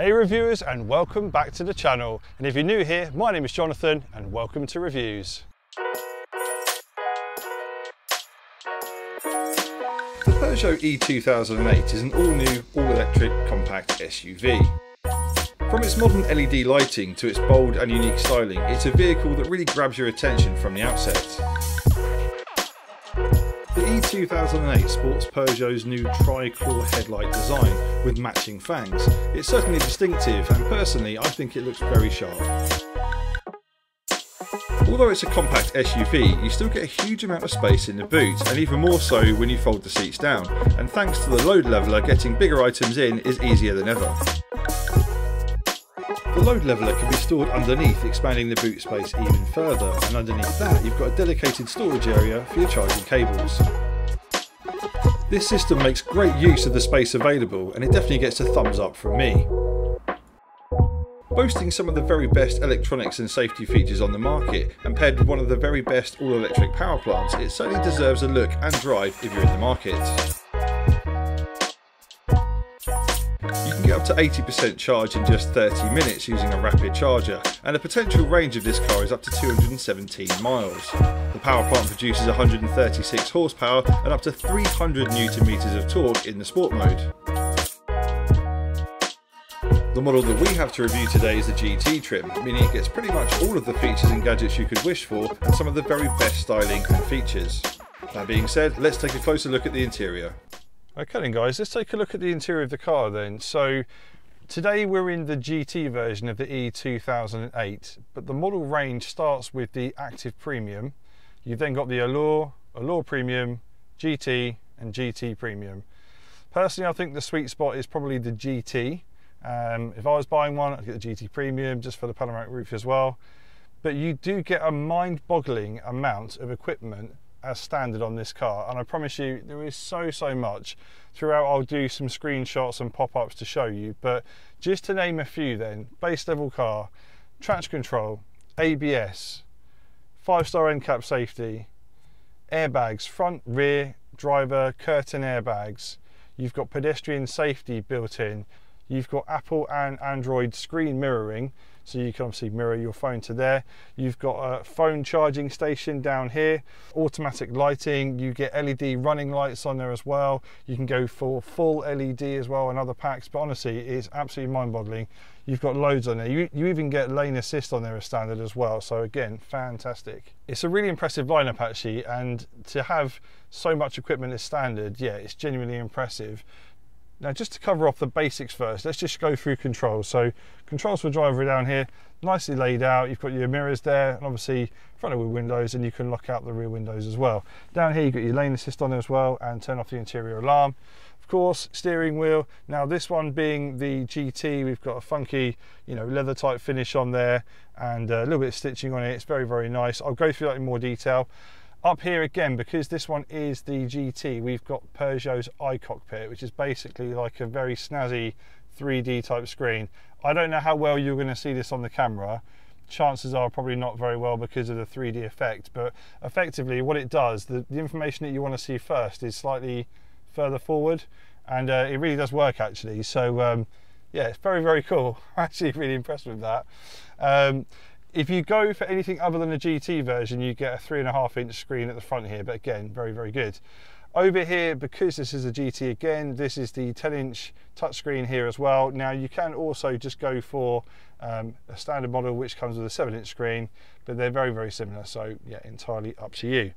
Hey reviewers, and welcome back to the channel. And if you're new here, my name is Jonathan and welcome to Reviews. The Peugeot E-2008 is an all-new, all-electric compact SUV. From its modern LED lighting to its bold and unique styling, it's a vehicle that really grabs your attention from the outset. The E-2008 sports Peugeot's new tri-claw headlight design with matching fangs. It's certainly distinctive, and personally I think it looks very sharp. Although it's a compact SUV, you still get a huge amount of space in the boot, and even more so when you fold the seats down, and thanks to the load leveller, getting bigger items in is easier than ever. The load leveller can be stored underneath, expanding the boot space even further, and underneath that you've got a dedicated storage area for your charging cables. This system makes great use of the space available, and it definitely gets a thumbs up from me. Boasting some of the very best electronics and safety features on the market, and paired with one of the very best all-electric power plants, it certainly deserves a look and drive if you're in the market. Up to 80% charge in just 30 minutes using a rapid charger, and the potential range of this car is up to 217 miles. The power plant produces 136 horsepower and up to 300 Nm of torque in the sport mode. The model that we have to review today is the GT trim, meaning it gets pretty much all of the features and gadgets you could wish for, and some of the very best styling and features. That being said, let's take a closer look at the interior. Okay then guys, let's take a look at the interior of the car then. So today we're in the GT version of the E2008, but the model range starts with the Active Premium. You've then got the Allure, Allure Premium, GT and GT Premium. Personally, I think the sweet spot is probably the GT. If I was buying one, I'd get the GT Premium just for the panoramic roof as well. But you do get a mind-boggling amount of equipment as standard on this car, and I promise you there is so much. Throughout I'll do some screenshots and pop-ups to show you, but just to name a few then: base level car, traction control, ABS, 5-star NCAP safety, airbags, front, rear, driver, curtain airbags. You've got pedestrian safety built in. You've got Apple and Android screen mirroring, so you can obviously mirror your phone to there. You've got a phone charging station down here, automatic lighting. You get LED running lights on there as well. You can go for full LED as well and other packs, but honestly, it's absolutely mind-boggling. You've got loads on there. You even get lane assist on there as standard as well, so again, fantastic. It's a really impressive lineup actually, and to have so much equipment as standard, yeah, it's genuinely impressive. Now, just to cover off the basics first, let's just go through controls. So controls for driver down here, nicely laid out. You've got your mirrors there, and obviously front of wheel windows, and you can lock out the rear windows as well. Down here, you've got your lane assist on there as well, and turn off the interior alarm. Of course, steering wheel. Now this one being the GT, we've got a funky, leather type finish on there, and a little bit of stitching on it. It's very, very nice. I'll go through that in more detail. Up here again, because this one is the GT, we've got Peugeot's iCockpit, which is basically like a very snazzy 3D type screen. I don't know how well you're going to see this on the camera. Chances are probably not very well because of the 3D effect, but effectively what it does, the information that you want to see first is slightly further forward, and it really does work actually. So yeah, it's very, very cool. I'm actually really impressed with that. If you go for anything other than the GT version, you get a 3.5-inch screen at the front here, but again, very, very good. Over here, because this is a GT again, this is the 10-inch touchscreen here as well. Now, you can also just go for a standard model, which comes with a 7-inch screen, but they're very, very similar, so yeah, entirely up to you.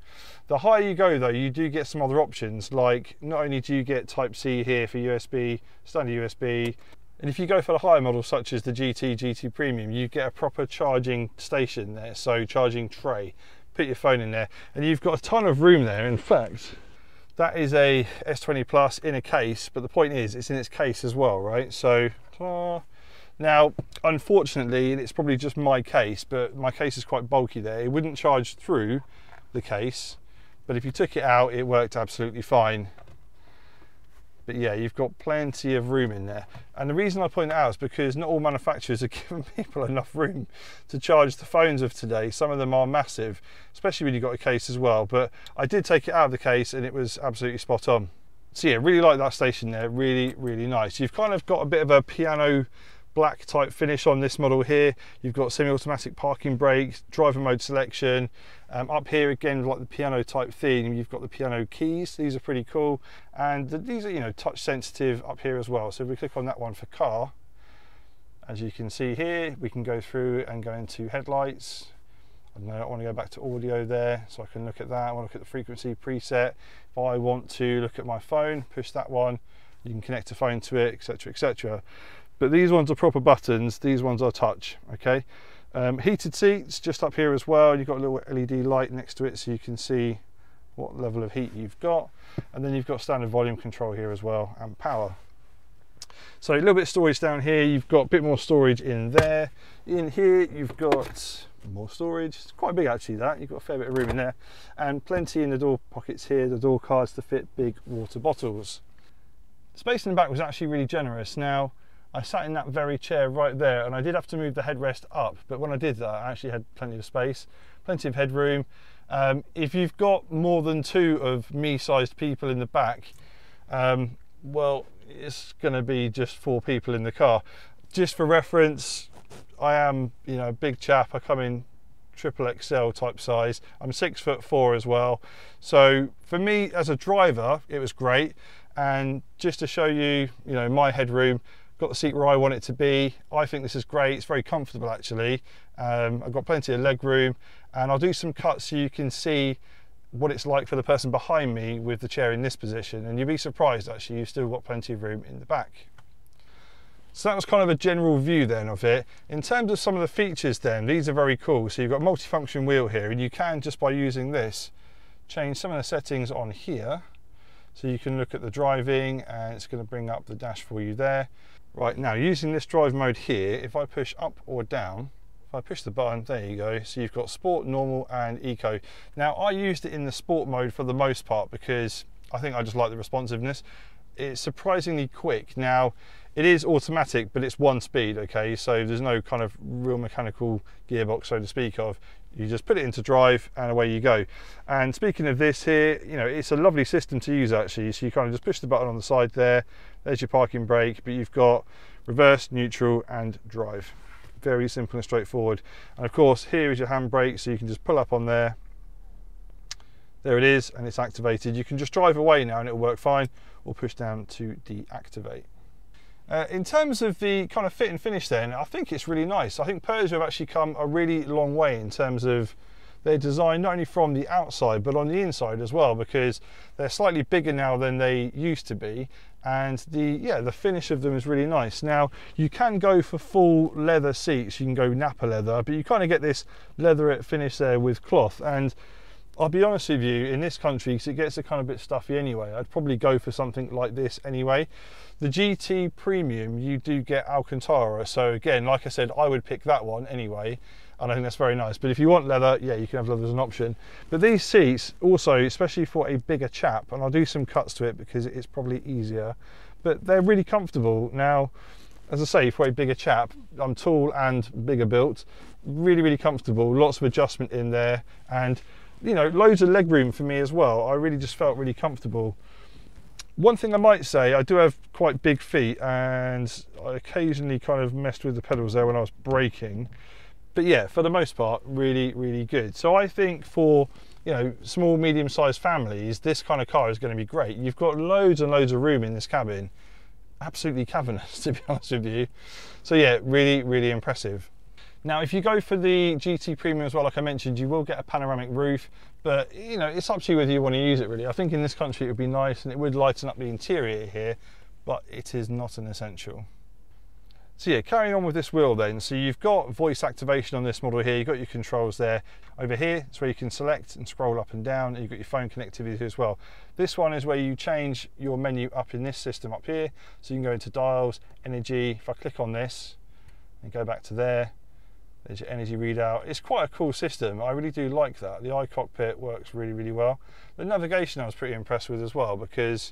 The higher you go, though, you do get some other options, like not only do you get Type-C here for USB, standard USB, and if you go for the higher model, such as the GT, GT Premium, you get a proper charging station there, so charging tray. Put your phone in there, and you've got a ton of room there. In fact, that is a S20 Plus in a case, but the point is, it's in its case as well, right? So, now, unfortunately, and it's probably just my case, but my case is quite bulky there. It wouldn't charge through the case, but if you took it out, it worked absolutely fine. But yeah, you've got plenty of room in there. And the reason I point it out is because not all manufacturers are giving people enough room to charge the phones of today. Some of them are massive, especially when you've got a case as well. But I did take it out of the case and it was absolutely spot on. So yeah, really like that station there, really, really nice. You've kind of got a bit of a piano black type finish on this model here. You've got semi-automatic parking brakes, driver mode selection. Up here again, like the piano type theme, you've got the piano keys. These are pretty cool, and these are, you know, touch sensitive up here as well. So if we click on that one for car, as you can see here, we can go through and go into headlights. I want to go back to audio there, so I can look at that. I want to look at the frequency preset. If I want to look at my phone, push that one. You can connect a phone to it, etc., etc. But these ones are proper buttons. These ones are touch. Okay. Heated seats just up here as well. You've got a little LED light next to it, so you can see what level of heat you've got. And then you've got standard volume control here as well, and power. So a little bit of storage down here. You've got a bit more storage in there. In here, you've got more storage. It's quite big actually, that. You've got a fair bit of room in there, and plenty in the door pockets here, the door cards to fit big water bottles. The space in the back was actually really generous. Now, I sat in that very chair right there, and I did have to move the headrest up, but when I did that, I actually had plenty of space, plenty of headroom. If you've got more than two of me-sized people in the back, well, it's going to be just four people in the car. Just for reference, I am, you know, a big chap. I come in triple XL type size. I'm 6'4" as well. So for me as a driver, it was great. And just to show you, you know, my headroom, got the seat where I want it to be. I think this is great. It's very comfortable actually. I've got plenty of leg room, and I'll do some cuts so you can see what it's like for the person behind me with the chair in this position. And you'll be surprised actually, you've still got plenty of room in the back. So that was kind of a general view then of it. In terms of some of the features then, these are very cool. So you've got a multifunction wheel here, and you can, just by using this, change some of the settings on here. So you can look at the driving, and it's going to bring up the dash for you there. Right, now using this drive mode here, if I push up or down, if I push the button, there you go. So you've got sport, normal and eco. Now I used it in the sport mode for the most part because I think I just like the responsiveness. It's surprisingly quick. Now, it is automatic, but it's one speed, okay? So there's no kind of real mechanical gearbox, so to speak, of. You just put it into drive and away you go. And speaking of this here, you know, it's a lovely system to use actually. So you kind of just push the button on the side there. There's your parking brake, but you've got reverse, neutral and drive. Very simple and straightforward. And of course, here is your handbrake, so you can just pull up on there. There it is, and it's activated. You can just drive away now and it'll work fine, or push down to deactivate. In terms of the kind of fit and finish then, I think it's really nice. I think Peugeot have actually come a really long way in terms of their design, not only from the outside, but on the inside as well, because they're slightly bigger now than they used to be. And the finish of them is really nice. Now, you can go for full leather seats. You can go Napa leather, but you kind of get this leatherette finish there with cloth. And I'll be honest with you, in this country, because it gets a kind of bit stuffy anyway, I'd probably go for something like this anyway. The GT Premium, you do get Alcantara. So again, like I said, I would pick that one anyway. And I think that's very nice. But if you want leather, yeah, you can have leather as an option. But these seats also, especially for a bigger chap, and I'll do some cuts to it because it's probably easier, but they're really comfortable. Now, as I say, for a bigger chap, I'm tall and bigger built, really, really comfortable. Lots of adjustment in there, and you know, loads of leg room for me as well. I really just felt really comfortable. One thing I might say, I do have quite big feet, and I occasionally kind of messed with the pedals there when I was braking. But yeah, for the most part, really, really good. So I think for, you know, small, medium-sized families, this kind of car is going to be great. You've got loads and loads of room in this cabin. Absolutely cavernous, to be honest with you. So yeah, really, really impressive. Now, if you go for the GT Premium as well, like I mentioned, you will get a panoramic roof, but you know, it's up to you whether you want to use it really. I think in this country it would be nice, and it would lighten up the interior here, but it is not an essential. So yeah, carrying on with this wheel then. So you've got voice activation on this model here. You've got your controls there. Over here, it's where you can select and scroll up and down, and you've got your phone connectivity as well. This one is where you change your menu up in this system up here. So you can go into dials, energy. If I click on this and go back to there, there's your energy readout. It's quite a cool system. I really do like that. The iCockpit works really, really well. The navigation I was pretty impressed with as well, because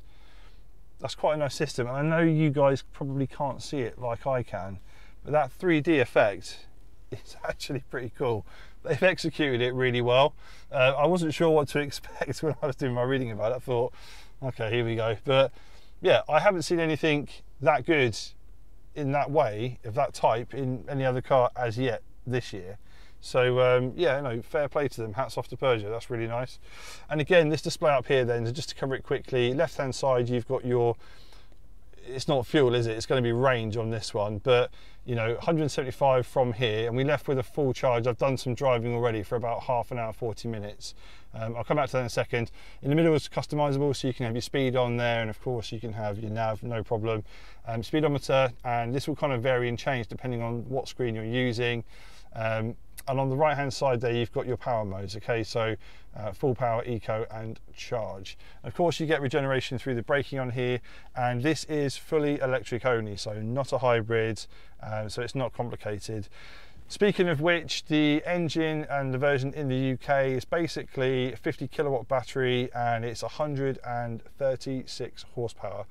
that's quite a nice system. And I know you guys probably can't see it like I can, but that 3D effect is actually pretty cool. They've executed it really well. I wasn't sure what to expect when I was doing my reading about it. I thought, okay, here we go. But yeah, I haven't seen anything that good in that way, of that type, in any other car as yet this year. So yeah, no, fair play to them, hats off to Peugeot, that's really nice. And again, this display up here then, just to cover it quickly, left hand side you've got your, it's not fuel, is it? It's going to be range on this one, but you know, 175 from here, and we left with a full charge. I've done some driving already for about half an hour, 40 minutes. I'll come back to that in a second. In the middle is customizable, so you can have your speed on there, and of course you can have your nav, no problem. Speedometer, and this will kind of vary and change depending on what screen you're using. And on the right hand side there you've got your power modes, okay, so full power, eco and charge. Of course you get regeneration through the braking on here, and this is fully electric only, so not a hybrid, so it's not complicated. Speaking of which, the engine and the version in the UK is basically a 50 kilowatt battery, and it's 136 horsepower.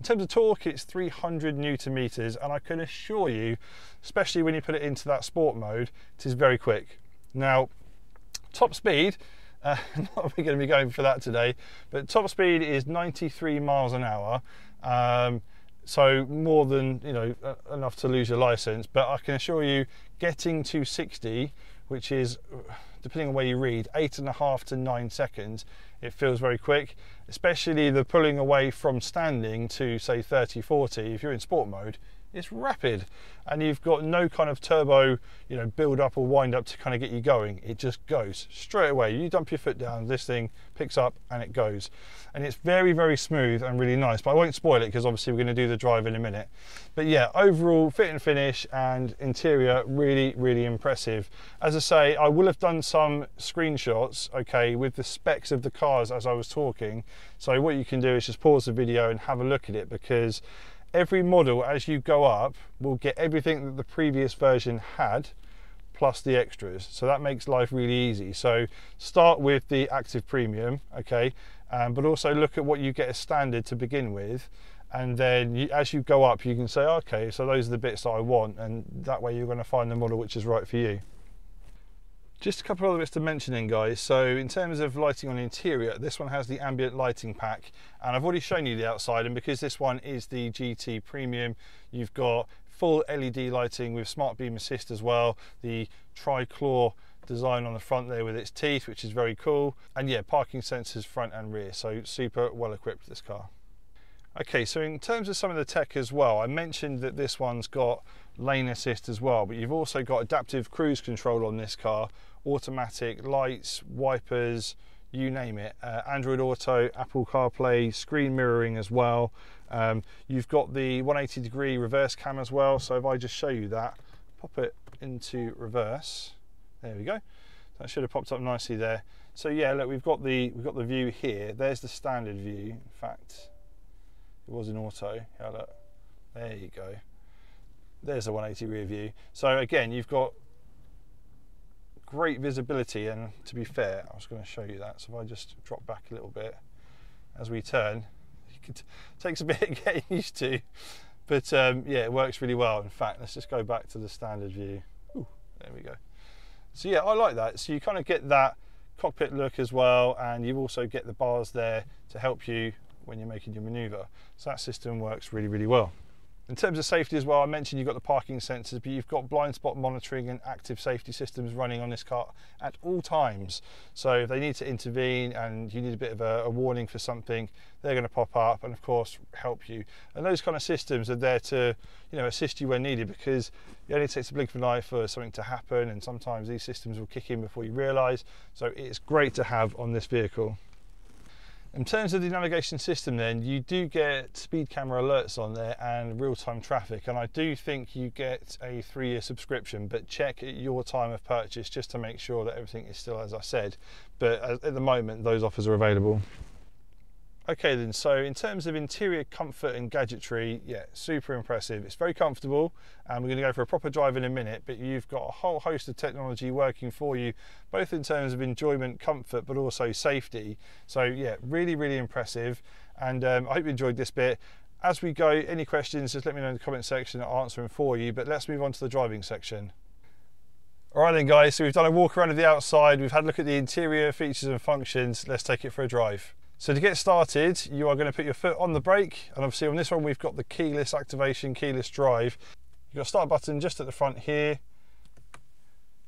In terms of torque, it's 300 newton meters, and I can assure you, especially when you put it into that sport mode, it is very quick. Now, top speed, not going to be going for that today, but top speed is 93 miles an hour. So more than, you know, enough to lose your license. But I can assure you, getting to 60, which is, depending on where you read, 8.5 to 9 seconds, it feels very quick, especially the pulling away from standing to say 30, 40, if you're in sport mode, it's rapid. And you've got no kind of turbo, you know, build up or wind up to kind of get you going. It just goes straight away. You dump your foot down, this thing picks up and it goes. And it's very, very smooth and really nice, but I won't spoil it because obviously we're going to do the drive in a minute. But yeah, overall fit and finish and interior, really, really impressive. As I say, I will have done some screenshots, okay, with the specs of the cars as I was talking. So what you can do is just pause the video and have a look at it, because every model as you go up will get everything that the previous version had plus the extras, so that makes life really easy. So start with the Active Premium, okay, but also look at what you get as standard to begin with, and then you, as you go up, you can say, okay, so those are the bits that I want, and that way you're going to find the model which is right for you. Just a couple other bits to mention in, guys. So in terms of lighting on the interior, this one has the ambient lighting pack, and I've already shown you the outside, and because this one is the GT Premium, you've got full LED lighting with smart beam assist as well, the tri-claw design on the front there with its teeth, which is very cool, and yeah, parking sensors front and rear, so super well equipped, this car. Okay, so in terms of some of the tech as well, I mentioned that this one's got lane assist as well, but you've also got adaptive cruise control on this car, automatic lights, wipers, you name it, Android Auto, Apple CarPlay, screen mirroring as well. You've got the 180 degree reverse cam as well, so if I just show you that, pop it into reverse, there we go, that should have popped up nicely there. So yeah, look, we've got the view here, there's the standard view, in fact it was in auto, yeah, look, there you go, there's a 180 rear view. So again, you've got great visibility, and to be fair, I was going to show you that, so if I just drop back a little bit as we turn, it takes a bit getting used to, but yeah, it works really well. In fact, let's just go back to the standard view. Ooh, there we go. So yeah, I like that, so you kind of get that cockpit look as well, and you also get the bars there to help you when you're making your maneuver, so that system works really, really well. In terms of safety as well, I mentioned you've got the parking sensors, but you've got blind spot monitoring and active safety systems running on this car at all times. So if they need to intervene and you need a bit of a warning for something, they're going to pop up and of course help you. And those kind of systems are there to, you know, assist you when needed, because it only takes a blink of an eye for something to happen, and sometimes these systems will kick in before you realise. So it's great to have on this vehicle. In terms of the navigation system then, you do get speed camera alerts on there and real-time traffic, and I do think you get a 3-year subscription, but check at your time of purchase just to make sure that everything is still as I said, but at the moment those offers are available. Okay then, so in terms of interior comfort and gadgetry, yeah, super impressive. It's very comfortable, and we're going to go for a proper drive in a minute, but you've got a whole host of technology working for you, both in terms of enjoyment, comfort, but also safety. So yeah, really, really impressive, and I hope you enjoyed this bit. As we go, any questions, just let me know in the comment section, I'll answer them for you, but let's move on to the driving section. All right then guys, so we've done a walk around of the outside, we've had a look at the interior features and functions, let's take it for a drive. So to get started, you are going to put your foot on the brake, and obviously on this one we've got the keyless activation, keyless drive. You've got a start button just at the front here.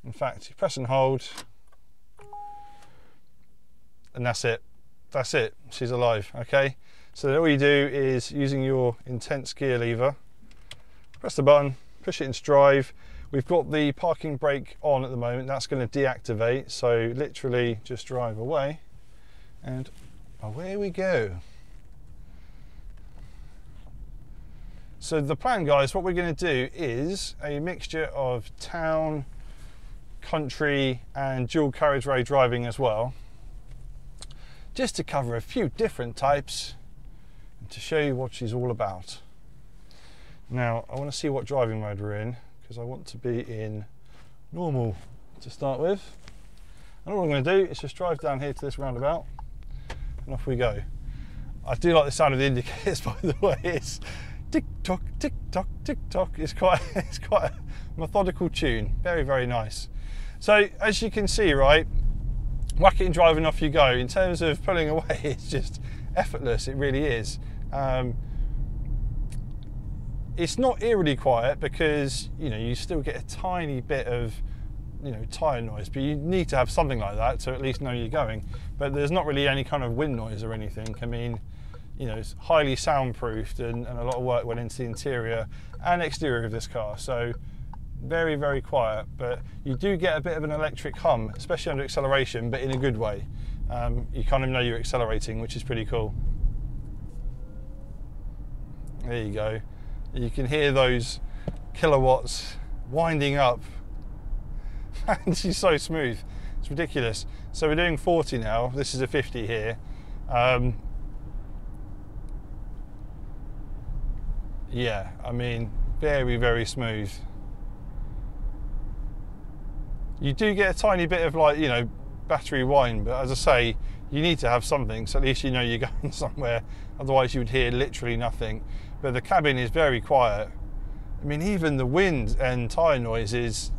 In fact, you press and hold, and that's it. That's it, she's alive, okay? So all you do is, using your intense gear lever, press the button, push it into drive. We've got the parking brake on at the moment, that's going to deactivate, so literally just drive away, and away we go. So the plan, guys, what we're going to do is a mixture of town, country, and dual carriageway driving as well, just to cover a few different types and to show you what she's all about. Now I want to see what driving mode we're in, because I want to be in normal to start with, and all I'm going to do is just drive down here to this roundabout and off we go. I do like the sound of the indicators, by the way. It's tick tock, tick tock, tick tock. It's quite a methodical tune, very very nice. So as you can see, right, whack it and driving off you go. In terms of pulling away, it's just effortless, it really is. It's not eerily quiet because, you know, you still get a tiny bit of, you know, tyre noise, but you need to have something like that to at least know you're going. But there's not really any kind of wind noise or anything. I mean, you know, it's highly soundproofed, and a lot of work went into the interior and exterior of this car. So very, very quiet, but you do get a bit of an electric hum, especially under acceleration, but in a good way. You kind of know you're accelerating, which is pretty cool. There you go. You can hear those kilowatts winding up. And she's so smooth, it's ridiculous. So we're doing 40 now, this is a 50 here. Yeah, I mean, very, very smooth. You do get a tiny bit of, like, you know, battery whine, but as I say, you need to have something, so at least you know you're going somewhere, otherwise you would hear literally nothing. But the cabin is very quiet. I mean, even the wind and tyre noise is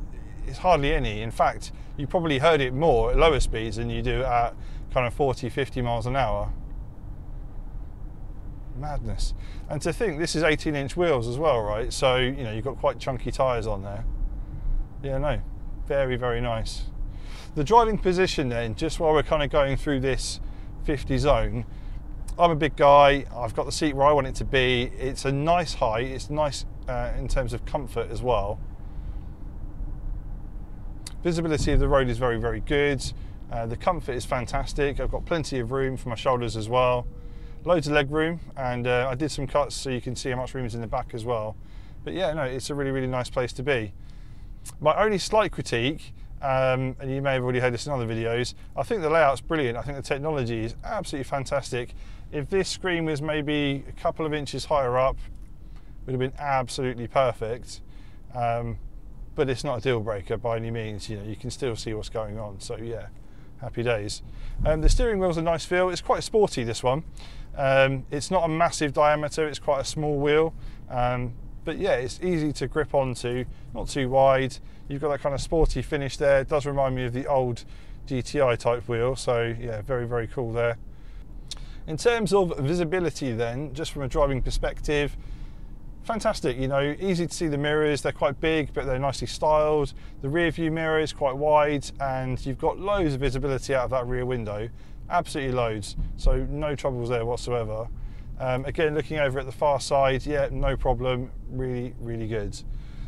hardly any. In fact, you probably heard it more at lower speeds than you do at kind of 40, 50 miles an hour. Madness. And to think, this is 18-inch wheels as well, right? So, you know, you've got quite chunky tyres on there. Yeah, no, very, very nice. The driving position then, just while we're kind of going through this 50 zone, I'm a big guy, I've got the seat where I want it to be. It's a nice height, it's nice in terms of comfort as well. Visibility of the road is very, very good. The comfort is fantastic. I've got plenty of room for my shoulders as well. Loads of leg room, and I did some cuts so you can see how much room is in the back as well. But yeah, no, it's a really, really nice place to be. My only slight critique, and you may have already heard this in other videos, I think the layout's brilliant. I think the technology is absolutely fantastic. If this screen was maybe a couple of inches higher up, it would have been absolutely perfect. But it's not a deal breaker by any means. You know, you can still see what's going on. So yeah, happy days. The steering wheel's a nice feel. It's quite sporty, this one. It's not a massive diameter. It's quite a small wheel. But yeah, it's easy to grip onto, not too wide. You've got that kind of sporty finish there. It does remind me of the old GTI type wheel. So yeah, very, very cool there. In terms of visibility then, just from a driving perspective, fantastic. You know, easy to see the mirrors. They're quite big, but they're nicely styled. The rear view mirror is quite wide, and you've got loads of visibility out of that rear window. Absolutely loads. So no troubles there whatsoever. Again, looking over at the far side, yeah, no problem, really, really good.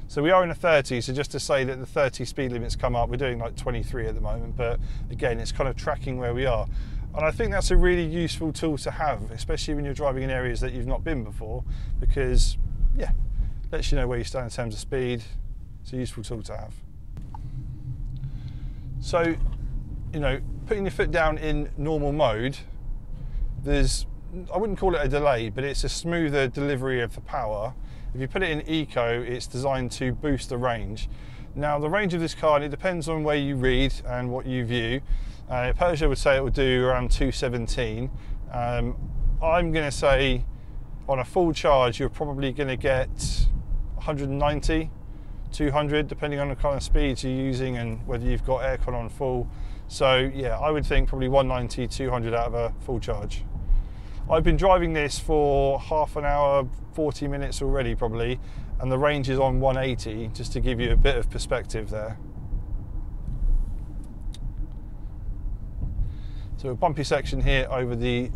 So we are in a 30, so just to say that the 30 speed limit's come up, we're doing like 23 at the moment, but again, it's kind of tracking where we are. And I think that's a really useful tool to have, especially when you're driving in areas that you've not been before, because, yeah, lets you know where you stand in terms of speed. It's a useful tool to have. So, you know, putting your foot down in normal mode, there's, I wouldn't call it a delay, but it's a smoother delivery of the power. If you put it in eco, it's designed to boost the range. Now the range of this car, and it depends on where you read and what you view. Peugeot would say it would do around 217. I'm going to say on a full charge, you're probably going to get 190, 200, depending on the kind of speeds you're using and whether you've got aircon on full. So yeah, I would think probably 190, 200 out of a full charge. I've been driving this for half an hour, 40 minutes already probably, and the range is on 180, just to give you a bit of perspective there. So a bumpy section here over the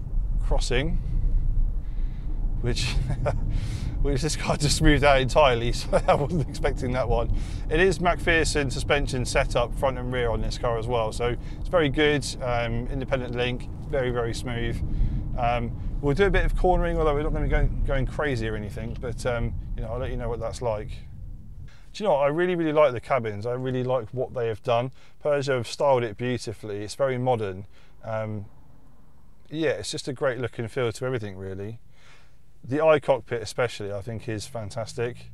crossing, which this car just smoothed out entirely, so I wasn't expecting that one. It is MacPherson suspension setup front and rear on this car as well, so it's very good, independent link, very, very smooth. We'll do a bit of cornering, although we're not going to be going crazy or anything, but you know, I'll let you know what that's like. Do you know what? I really, really like the cabins. I really like what they have done. Peugeot have styled it beautifully. It's very modern. Yeah, it's just a great look and feel to everything, really. The iCockpit especially, I think, is fantastic.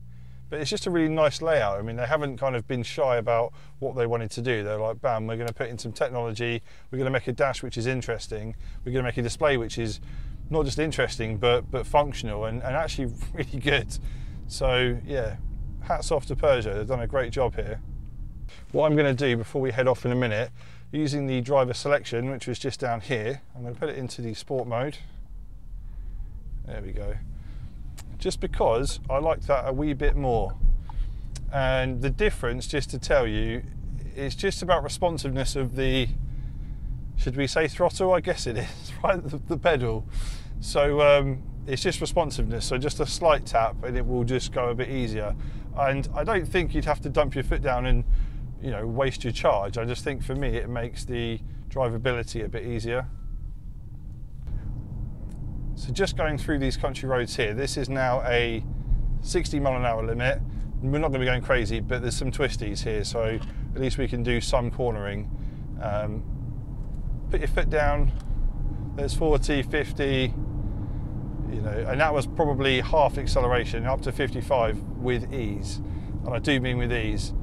But it's just a really nice layout. I mean, they haven't kind of been shy about what they wanted to do. They're like, bam, we're going to put in some technology. We're going to make a dash which is interesting. We're going to make a display which is not just interesting, but functional and actually really good. So, yeah. Hats off to Peugeot, they've done a great job here. What I'm going to do before we head off in a minute, using the driver selection, which was just down here, I'm going to put it into the sport mode. There we go. Just because I like that a wee bit more. And the difference, just to tell you, is just about responsiveness of the, should we say throttle? I guess it is, right? The pedal. So it's just responsiveness, so just a slight tap and it will just go a bit easier. And I don't think you'd have to dump your foot down and, you know, waste your charge. I just think for me it makes the drivability a bit easier. So just going through these country roads here, this is now a 60-mile-an-hour limit. We're not going to be going crazy, but there's some twisties here, so at least we can do some cornering. Put your foot down, there's 40, 50, you know, and that was probably half acceleration, up to 55 with ease, and I do mean with ease.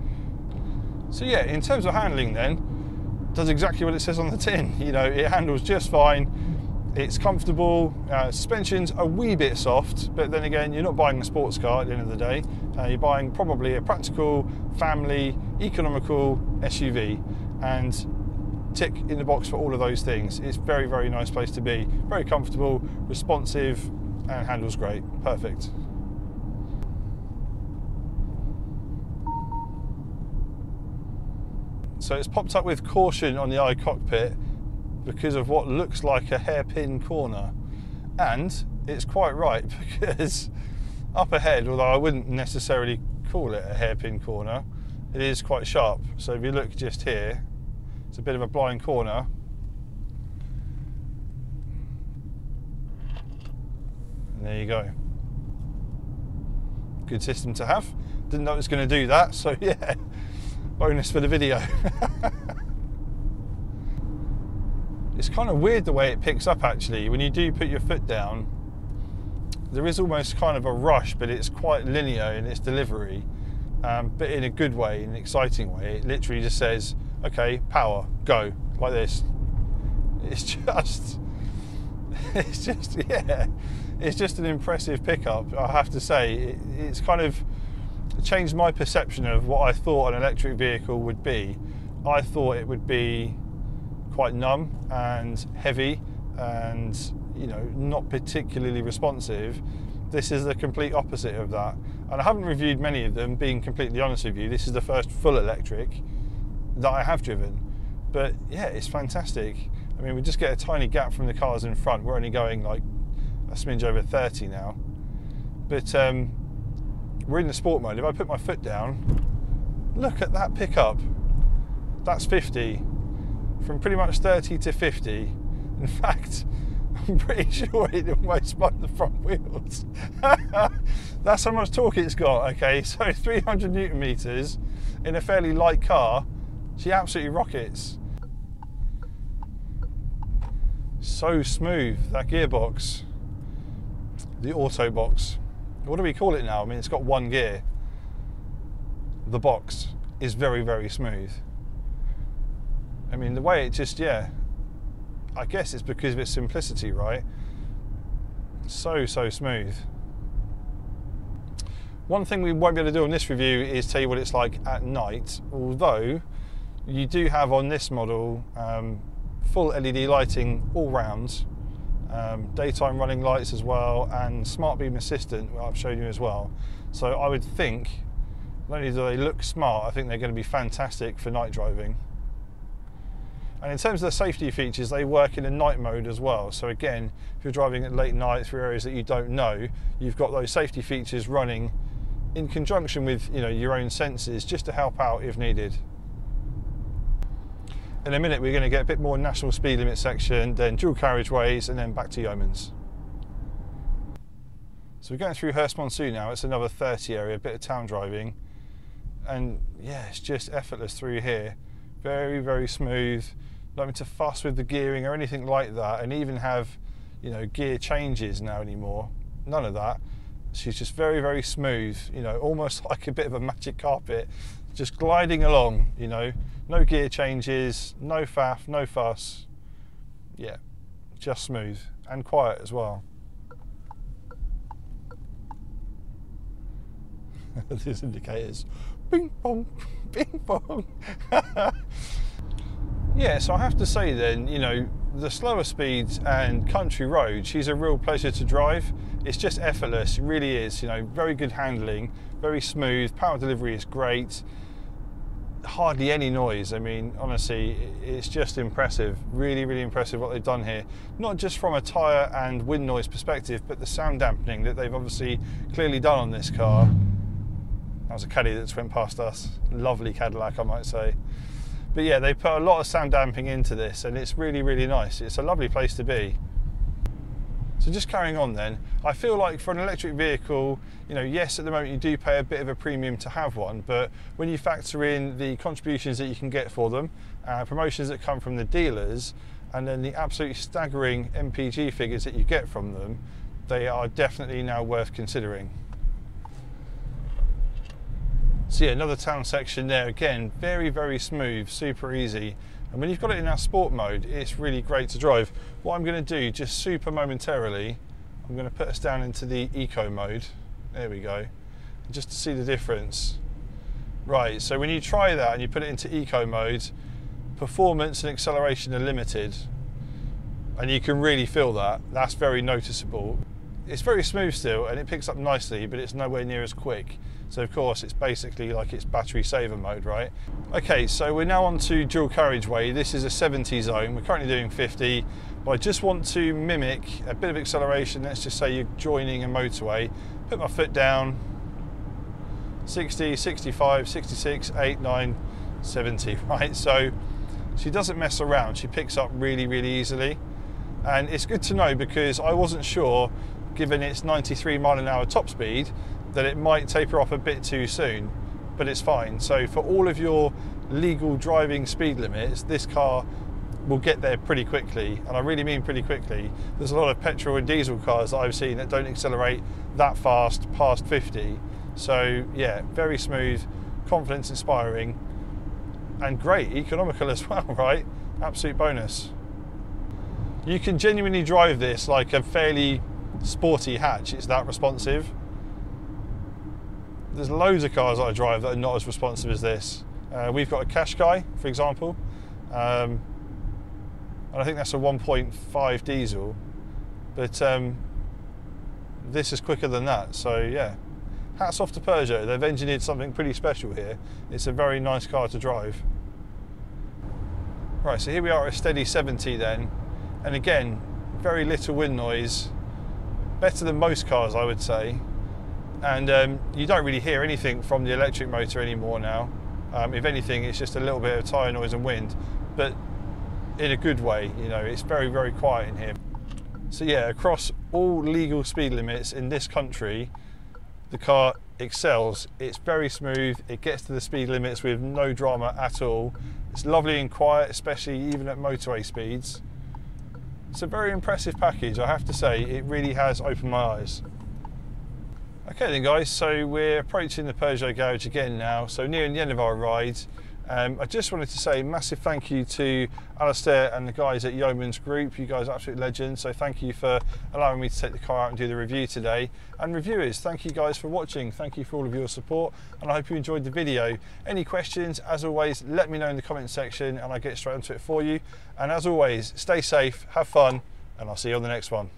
So yeah, in terms of handling then, does exactly what it says on the tin. You know, it handles just fine, it's comfortable, suspension's a wee bit soft, but then again, you're not buying a sports car at the end of the day, you're buying probably a practical, family, economical SUV, and tick in the box for all of those things. It's very, very nice place to be. Very comfortable, responsive, and handles great. Perfect. So it's popped up with caution on the iCockpit because of what looks like a hairpin corner. And it's quite right, because up ahead, although I wouldn't necessarily call it a hairpin corner, it is quite sharp. So if you look just here, it's a bit of a blind corner. And there you go. Good system to have. Didn't know it was going to do that, so yeah, bonus for the video. It's kind of weird the way it picks up actually. When you do put your foot down, there is almost kind of a rush, but it's quite linear in its delivery, but in a good way, in an exciting way. It literally just says, okay, power, go, like this. It's just, yeah, it's just an impressive pickup, I have to say. It's kind of changed my perception of what I thought an electric vehicle would be. I thought it would be quite numb and heavy and, you know, not particularly responsive. This is the complete opposite of that. And I haven't reviewed many of them, being completely honest with you. This is the first full electric that I have driven, but yeah, it's fantastic. I mean, we just get a tiny gap from the cars in front. We're only going like a smidge over 30 now, but we're in the sport mode. If I put my foot down, look at that pickup. That's 50, from pretty much 30 to 50. In fact, I'm pretty sure it almost spun the front wheels. That's how much torque it's got. Okay, so 300 newton meters in a fairly light car. She absolutely rockets. So smooth, that gearbox. The auto box. What do we call it now? I mean, it's got one gear. The box is very, very smooth. I mean, the way it just, yeah. I guess it's because of its simplicity, right? So, so smooth. One thing we won't be able to do on this review is tell you what it's like at night, although you do have on this model full LED lighting all round, daytime running lights as well, and smart beam assistant, which I've shown you as well. So I would think not only do they look smart, I think they're going to be fantastic for night driving. And in terms of the safety features, they work in a night mode as well. So again, if you're driving at late night through areas that you don't know, you've got those safety features running in conjunction with, you know, your own sensors, just to help out if needed. In a minute, we're going to get a bit more national speed limit section, then dual carriageways, and then back to Yeoman's. So we're going through Hurst Monsoon now. It's another 30 area, a bit of town driving. And yeah, it's just effortless through here. Very, very smooth. Not having to fuss with the gearing or anything like that, and even have, you know, gear changes now anymore. None of that. She's just very, very smooth, you know, almost like a bit of a magic carpet, just gliding along, you know, no gear changes, no faff, no fuss. Yeah, just smooth and quiet as well. These indicators, bing bong, bing bong. Yeah, so I have to say then, you know, the slower speeds and country roads, she's a real pleasure to drive. It's just effortless, it really is, you know, very good handling, very smooth, power delivery is great, hardly any noise. I mean, honestly, it's just impressive, really, really impressive what they've done here. Not just from a tyre and wind noise perspective, but the sound dampening that they've obviously clearly done on this car. That was a Caddy that's went past us, lovely Cadillac I might say. But yeah, they put a lot of sound damping into this, and it's really, really nice. It's a lovely place to be. So just carrying on then, I feel like for an electric vehicle, you know, yes, at the moment you do pay a bit of a premium to have one, but when you factor in the contributions that you can get for them, promotions that come from the dealers, and then the absolutely staggering MPG figures that you get from them, they are definitely now worth considering. So yeah, another town section there again, very, very smooth, super easy. And when you've got it in our sport mode, it's really great to drive. What I'm going to do, just super momentarily, I'm going to put us down into the eco mode. There we go. Just to see the difference. Right, so when you try that and you put it into eco mode, performance and acceleration are limited. And you can really feel that. That's very noticeable. It's very smooth still, and it picks up nicely, but it's nowhere near as quick. So of course, it's basically like it's battery saver mode, right? Okay, so we're now on to dual carriageway. This is a 70 zone. We're currently doing 50, but I just want to mimic a bit of acceleration. Let's just say you're joining a motorway. Put my foot down, 60, 65, 66, 8, 9, 70, right? So she doesn't mess around. She picks up really, really easily. And it's good to know, because I wasn't sure, given its 93 mile an hour top speed, that it might taper off a bit too soon, but it's fine. So for all of your legal driving speed limits, this car will get there pretty quickly, and I really mean pretty quickly. There's a lot of petrol and diesel cars that I've seen that don't accelerate that fast past 50. So yeah, very smooth, confidence inspiring, and great, economical as well, right? Absolute bonus. You can genuinely drive this like a fairly sporty hatch. It's that responsive. There's loads of cars that I drive that are not as responsive as this. We've got a Qashqai, for example, and I think that's a 1.5 diesel, but this is quicker than that. So yeah, hats off to Peugeot. They've engineered something pretty special here. It's a very nice car to drive. Right, so here we are at a steady 70 then, and again, very little wind noise, better than most cars I would say. And you don't really hear anything from the electric motor anymore now. If anything, it's just a little bit of tyre noise and wind, but in a good way, you know, it's very, very quiet in here. So yeah, across all legal speed limits in this country, the car excels. It's very smooth, it gets to the speed limits with no drama at all. It's lovely and quiet, especially even at motorway speeds. It's a very impressive package, I have to say. It really has opened my eyes. Okay then guys, so we're approaching the Peugeot garage again now, so nearing the end of our ride. I just wanted to say a massive thank you to Alistair and the guys at Yeoman's Group. You guys are absolute legends, so thank you for allowing me to take the car out and do the review today. And reviewers, thank you guys for watching, thank you for all of your support, and I hope you enjoyed the video. Any questions, as always, let me know in the comment section and I'll get straight onto it for you. And as always, stay safe, have fun, and I'll see you on the next one.